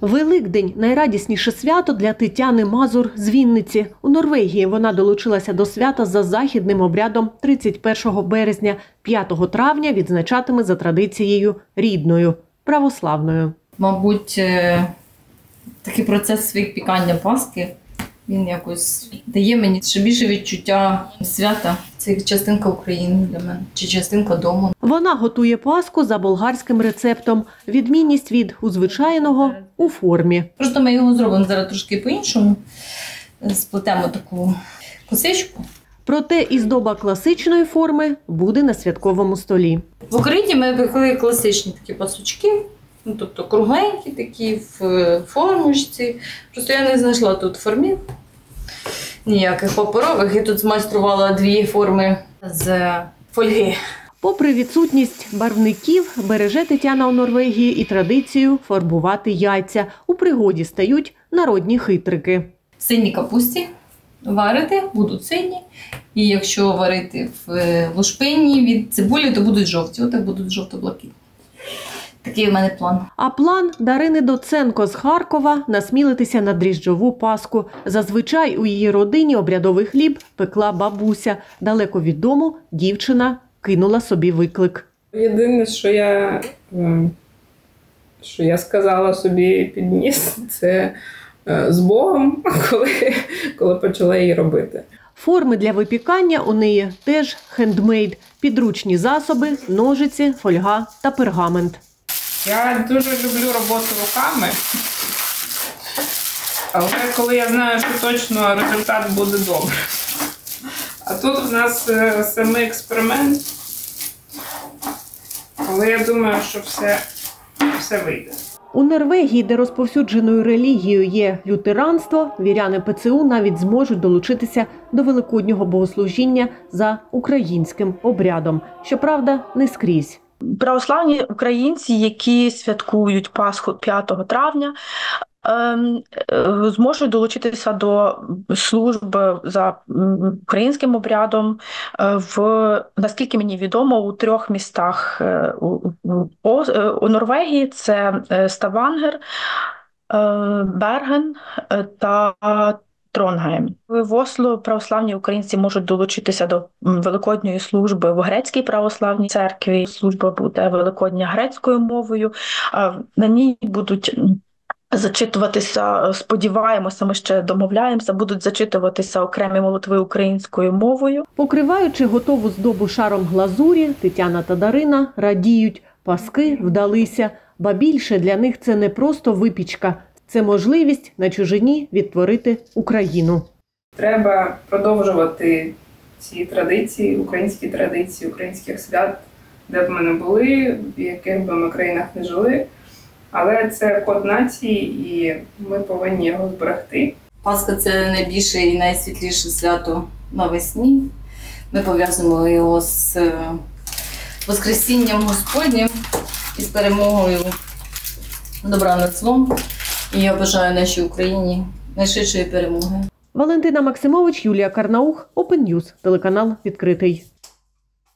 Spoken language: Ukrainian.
Великдень – найрадісніше свято для Тетяни Мазур з Вінниці. У Норвегії вона долучилася до свята за західним обрядом 31 березня. 5 травня відзначатиме за традицією рідною – православною. Мабуть, такий процес випікання Пасхи, він якось дає мені ще більше відчуття свята. Це частинка України для мене, чи частинка дому. Вона готує Пасху за болгарським рецептом. Відмінність від узвичайного – у формі. Просто ми його зробимо зараз трошки по-іншому. Сплетемо таку косичку. Проте іздоба класичної форми буде на святковому столі. В Україні ми викликали класичні такі пасочки. Ну, тобто кругленькі такі, в формочці. Просто я не знайшла тут формів, ніяких паперових. Я тут змайструвала дві форми з фольги. Попри відсутність барвників, береже Тетяна у Норвегії і традицію фарбувати яйця. У пригоді стають народні хитрики. В синій капусті варити, будуть сині. І якщо варити в лушпині від цибулі, то будуть жовті. Отак будуть жовто-блакитні. Такий у мене план. А план Дарини Доценко з Харкова – насмілитися на дріжджову Пасху. Зазвичай у її родині обрядовий хліб пекла бабуся. Далеко від дому дівчина кинула собі виклик. Єдине, що я сказала собі під ніс, це з Богом, коли почала її робити. Форми для випікання у неї теж хендмейд. Підручні засоби, ножиці, фольга та пергамент. Я дуже люблю роботу руками, але коли я знаю, що точно результат буде добре. А тут у нас самий експеримент, але я думаю, що все вийде. У Норвегії, де розповсюдженою релігією є лютеранство, віряни ПЦУ навіть зможуть долучитися до великоднього богослужіння за українським обрядом. Щоправда, не скрізь. Православні українці, які святкують Пасху 5 травня, зможуть долучитися до служб за українським обрядом в, наскільки мені відомо, у 3 містах у Норвегії. Це Ставангер, Берген та Тронгейм. В Осло православні українці можуть долучитися до великодньої служби в Грецькій православній церкві. Служба буде великодня грецькою мовою. На ній будуть зачитуватися, сподіваємося, ми ще домовляємося, будуть зачитуватися окремі молитви українською мовою. Покриваючи готову здобу шаром глазурі, Тетяна та Дарина радіють. Паски вдалися. Ба більше, для них це не просто випічка – це можливість на чужині відтворити Україну. Треба продовжувати ці традиції, українські традиції, українських свят, де б ми не були, в яких би ми країнах не жили. Але це код нації, і ми повинні його зберегти. Пасха – це найбільше і найсвітліше свято навесні. Ми пов'язуємо його з Воскресінням Господнім і з перемогою добра над злом. І я бажаю нашій Україні найшвидшої перемоги. Валентина Максимович, Юлія Карнаух, Опен Ньюз, телеканал «Відкритий».